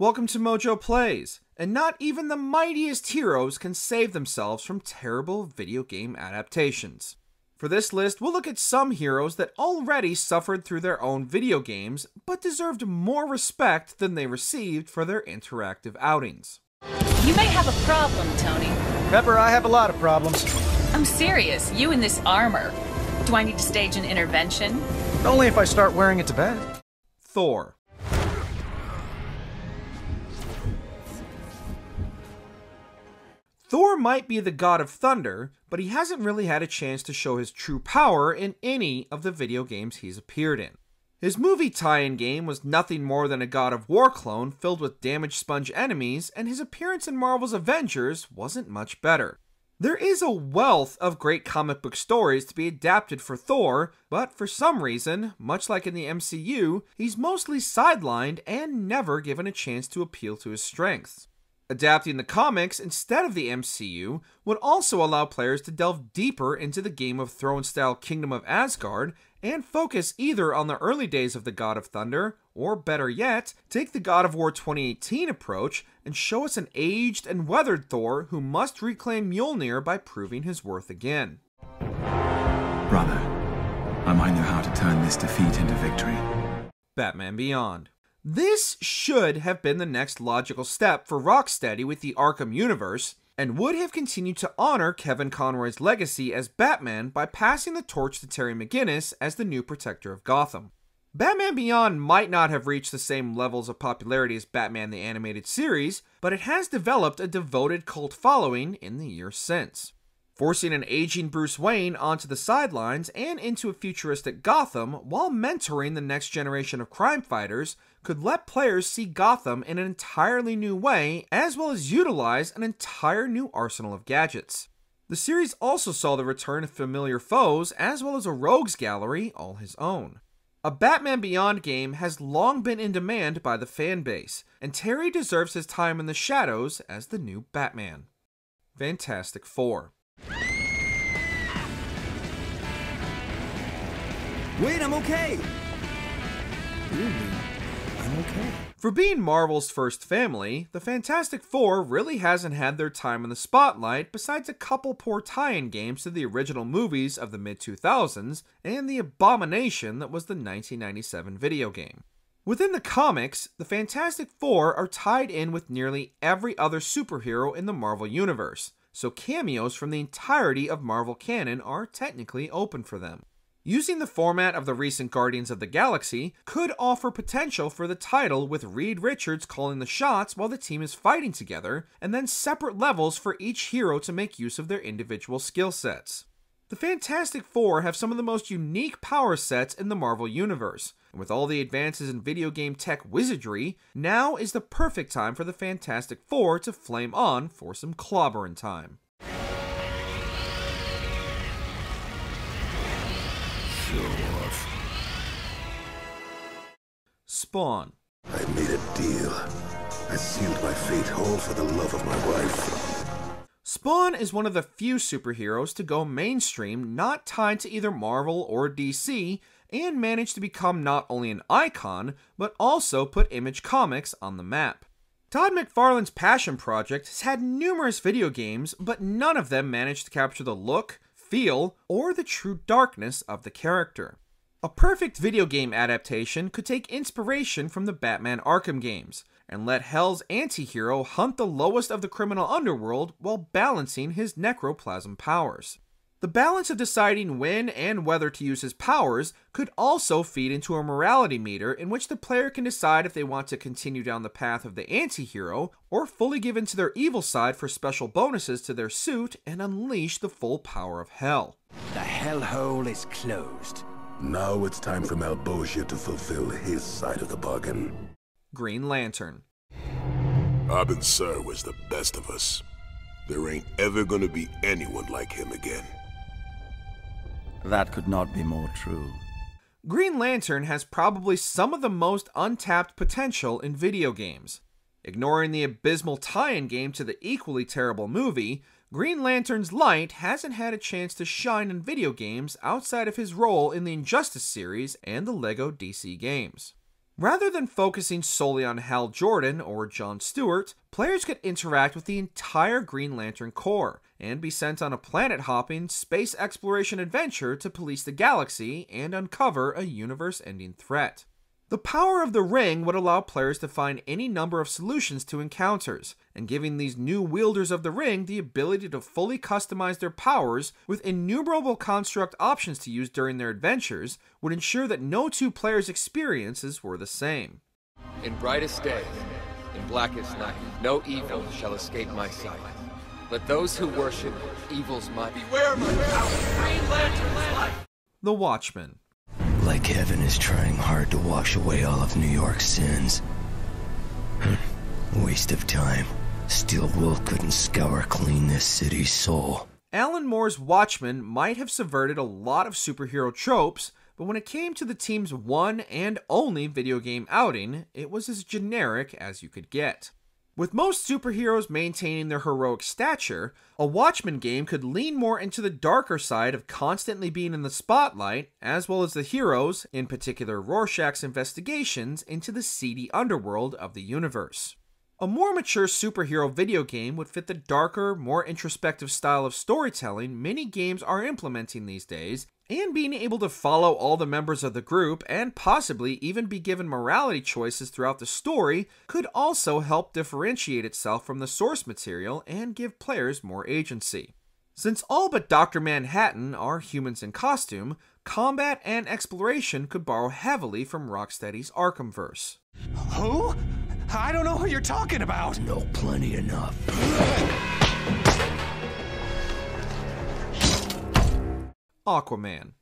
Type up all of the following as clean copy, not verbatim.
Welcome to Mojo Plays, and not even the mightiest heroes can save themselves from terrible video game adaptations. For this list, we'll look at some heroes that already suffered through their own video games, but deserved more respect than they received for their interactive outings. You may have a problem, Tony. Pepper, I have a lot of problems. I'm serious, you in this armor. Do I need to stage an intervention? Only if I start wearing it to bed. Thor. Thor might be the god of thunder, but he hasn't really had a chance to show his true power in any of the video games he's appeared in. His movie tie-in game was nothing more than a God of War clone filled with damage sponge enemies, and his appearance in Marvel's Avengers wasn't much better. There is a wealth of great comic book stories to be adapted for Thor, but for some reason, much like in the MCU, he's mostly sidelined and never given a chance to appeal to his strengths. Adapting the comics instead of the MCU would also allow players to delve deeper into the Game of Thrones-style Kingdom of Asgard and focus either on the early days of the God of Thunder, or better yet, take the God of War 2018 approach and show us an aged and weathered Thor who must reclaim Mjolnir by proving his worth again. Brother, I might know how to turn this defeat into victory. Batman Beyond. This should have been the next logical step for Rocksteady with the Arkham universe, and would have continued to honor Kevin Conroy's legacy as Batman by passing the torch to Terry McGinnis as the new protector of Gotham. Batman Beyond might not have reached the same levels of popularity as Batman the Animated Series, but it has developed a devoted cult following in the years since. Forcing an aging Bruce Wayne onto the sidelines and into a futuristic Gotham while mentoring the next generation of crime fighters could let players see Gotham in an entirely new way, as well as utilize an entire new arsenal of gadgets. The series also saw the return of familiar foes, as well as a rogues gallery all his own. A Batman Beyond game has long been in demand by the fan base, and Terry deserves his time in the shadows as the new Batman. Fantastic Four. Wait, I'm okay. Really, I'm okay. For being Marvel's first family, the Fantastic Four really hasn't had their time in the spotlight besides a couple poor tie-in games to the original movies of the mid-2000s and the abomination that was the 1997 video game. Within the comics, the Fantastic Four are tied in with nearly every other superhero in the Marvel universe, so cameos from the entirety of Marvel canon are technically open for them. Using the format of the recent Guardians of the Galaxy could offer potential for the title, with Reed Richards calling the shots while the team is fighting together, and then separate levels for each hero to make use of their individual skill sets. The Fantastic Four have some of the most unique power sets in the Marvel universe, and with all the advances in video game tech wizardry, now is the perfect time for the Fantastic Four to flame on for some clobbering time. Spawn. I made a deal. I sealed my fate whole for the love of my wife. Spawn is one of the few superheroes to go mainstream, not tied to either Marvel or DC, and managed to become not only an icon, but also put Image Comics on the map. Todd McFarlane's passion project has had numerous video games, but none of them managed to capture the look, feel, or the true darkness of the character. A perfect video game adaptation could take inspiration from the Batman Arkham games, and let Hell's anti-hero hunt the lowest of the criminal underworld while balancing his necroplasm powers. The balance of deciding when and whether to use his powers could also feed into a morality meter in which the player can decide if they want to continue down the path of the anti-hero, or fully give in to their evil side for special bonuses to their suit and unleash the full power of hell. The hellhole is closed. Now it's time for Malbogia to fulfill his side of the bargain. Green Lantern. Abin Sur was the best of us. There ain't ever gonna be anyone like him again. That could not be more true. Green Lantern has probably some of the most untapped potential in video games. Ignoring the abysmal tie-in game to the equally terrible movie, Green Lantern's light hasn't had a chance to shine in video games outside of his role in the Injustice series and the LEGO DC games. Rather than focusing solely on Hal Jordan or John Stewart, players could interact with the entire Green Lantern Corps and be sent on a planet-hopping, space exploration adventure to police the galaxy and uncover a universe-ending threat. The power of the ring would allow players to find any number of solutions to encounters, and giving these new wielders of the ring the ability to fully customize their powers with innumerable construct options to use during their adventures would ensure that no two players' experiences were the same. In brightest day, in blackest night, no evil shall escape my sight. Let those who worship evil's might beware my power, Green Lantern's light. The Watchmen. Like heaven is trying hard to wash away all of New York's sins. Waste of time. Steel wool couldn't scour clean this city's soul. Alan Moore's Watchmen might have subverted a lot of superhero tropes, but when it came to the team's one and only video game outing, it was as generic as you could get. With most superheroes maintaining their heroic stature, a Watchmen game could lean more into the darker side of constantly being in the spotlight, as well as the heroes, in particular Rorschach's investigations into the seedy underworld of the universe. A more mature superhero video game would fit the darker, more introspective style of storytelling many games are implementing these days, and being able to follow all the members of the group and possibly even be given morality choices throughout the story could also help differentiate itself from the source material and give players more agency. Since all but Dr. Manhattan are humans in costume, combat and exploration could borrow heavily from Rocksteady's Arkhamverse. Who? I don't know who you're talking about! No, plenty enough. Aquaman.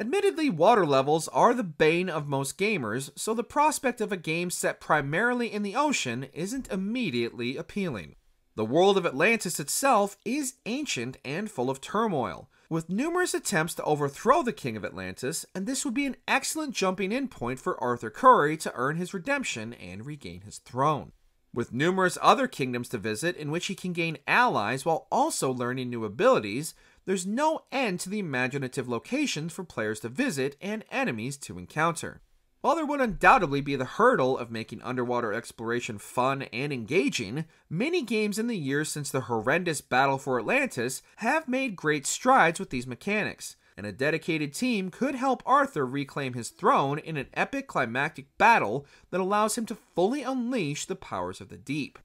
Admittedly, water levels are the bane of most gamers, so the prospect of a game set primarily in the ocean isn't immediately appealing. The world of Atlantis itself is ancient and full of turmoil, with numerous attempts to overthrow the King of Atlantis, and this would be an excellent jumping-in point for Arthur Curry to earn his redemption and regain his throne. With numerous other kingdoms to visit in which he can gain allies while also learning new abilities, there's no end to the imaginative locations for players to visit and enemies to encounter. While there would undoubtedly be the hurdle of making underwater exploration fun and engaging, many games in the years since the horrendous battle for Atlantis have made great strides with these mechanics, and a dedicated team could help Arthur reclaim his throne in an epic climactic battle that allows him to fully unleash the powers of the deep.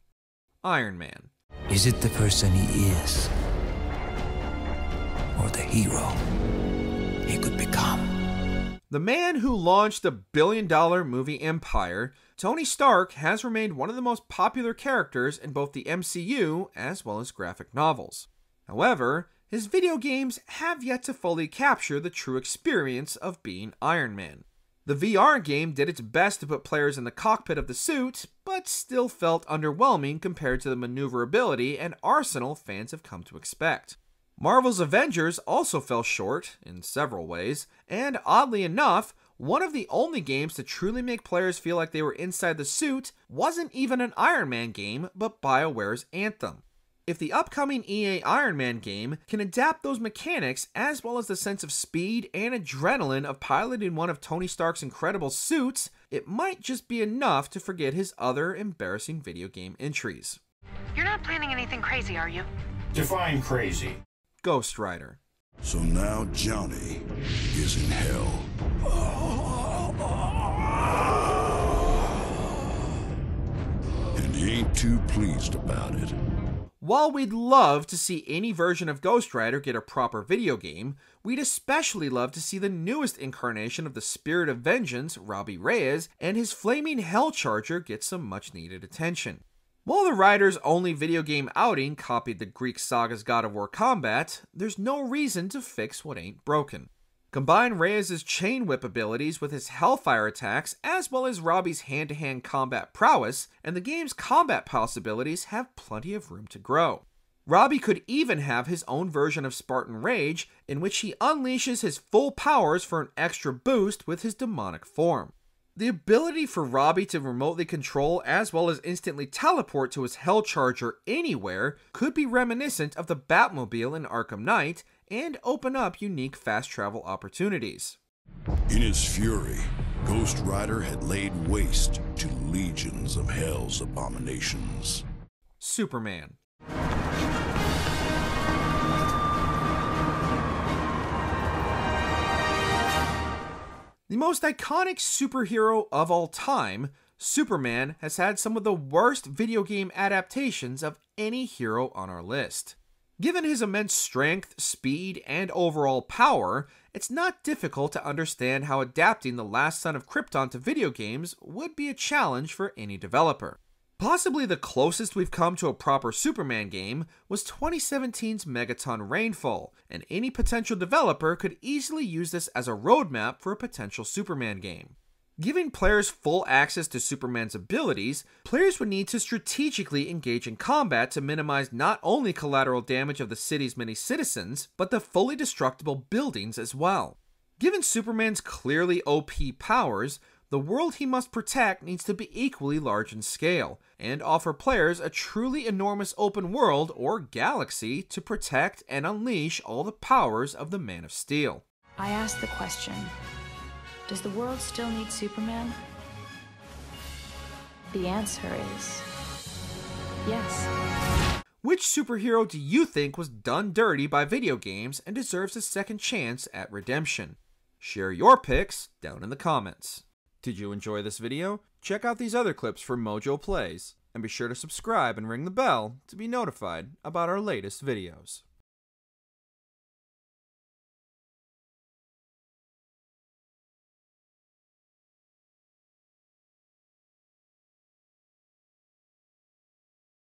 Iron Man. Is it the person he is, or the hero he could become? The man who launched the billion-dollar movie empire, Tony Stark has remained one of the most popular characters in both the MCU as well as graphic novels. However, his video games have yet to fully capture the true experience of being Iron Man. The VR game did its best to put players in the cockpit of the suit, but still felt underwhelming compared to the maneuverability and arsenal fans have come to expect. Marvel's Avengers also fell short, in several ways, and oddly enough, one of the only games to truly make players feel like they were inside the suit wasn't even an Iron Man game, but BioWare's Anthem. If the upcoming EA Iron Man game can adapt those mechanics as well as the sense of speed and adrenaline of piloting one of Tony Stark's incredible suits, it might just be enough to forget his other embarrassing video game entries. You're not planning anything crazy, are you? Define crazy. Ghost Rider. So now Johnny is in hell. And he ain't too pleased about it. While we'd love to see any version of Ghost Rider get a proper video game, we'd especially love to see the newest incarnation of the Spirit of Vengeance, Robbie Reyes, and his flaming Hellcharger get some much-needed attention. While the writer's only video game outing copied the Greek saga's God of War combat, there's no reason to fix what ain't broken. Combine Reyes' chain whip abilities with his hellfire attacks as well as Robbie's hand-to-hand combat prowess, and the game's combat possibilities have plenty of room to grow. Robbie could even have his own version of Spartan Rage, in which he unleashes his full powers for an extra boost with his demonic form. The ability for Robbie to remotely control as well as instantly teleport to his Hellcharger anywhere could be reminiscent of the Batmobile in Arkham Knight and open up unique fast travel opportunities. In his fury, Ghost Rider had laid waste to legions of Hell's abominations. Superman. The most iconic superhero of all time, Superman has had some of the worst video game adaptations of any hero on our list. Given his immense strength, speed, and overall power, it's not difficult to understand how adapting The Last Son of Krypton to video games would be a challenge for any developer. Possibly the closest we've come to a proper Superman game was 2017's Megaton Rainfall, and any potential developer could easily use this as a roadmap for a potential Superman game. Giving players full access to Superman's abilities, players would need to strategically engage in combat to minimize not only collateral damage of the city's many citizens, but the fully destructible buildings as well. Given Superman's clearly OP powers, the world he must protect needs to be equally large in scale, and offer players a truly enormous open world or galaxy to protect and unleash all the powers of the Man of Steel. I asked the question, does the world still need Superman? The answer is yes. Which superhero do you think was done dirty by video games and deserves a second chance at redemption? Share your picks down in the comments. Did you enjoy this video? Check out these other clips from Mojo Plays, and be sure to subscribe and ring the bell to be notified about our latest videos.